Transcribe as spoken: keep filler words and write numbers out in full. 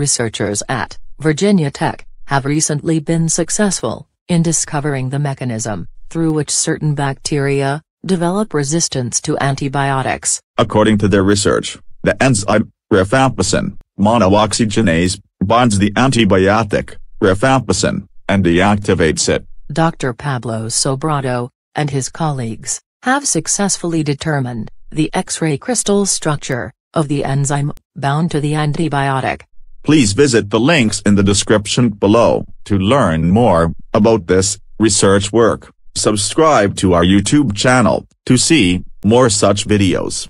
researchers at Virginia Tech have recently been successful in discovering the mechanism through which certain bacteria develop resistance to antibiotics. According to their research, the enzyme rifampicin monooxygenase binds the antibiotic rifampicin and deactivates it. Doctor Pablo Sobrado and his colleagues have successfully determined the X-ray crystal structure of the enzyme bound to the antibiotic. Please visit the links in the description below to learn more about this research work. Subscribe to our YouTube channel to see more such videos.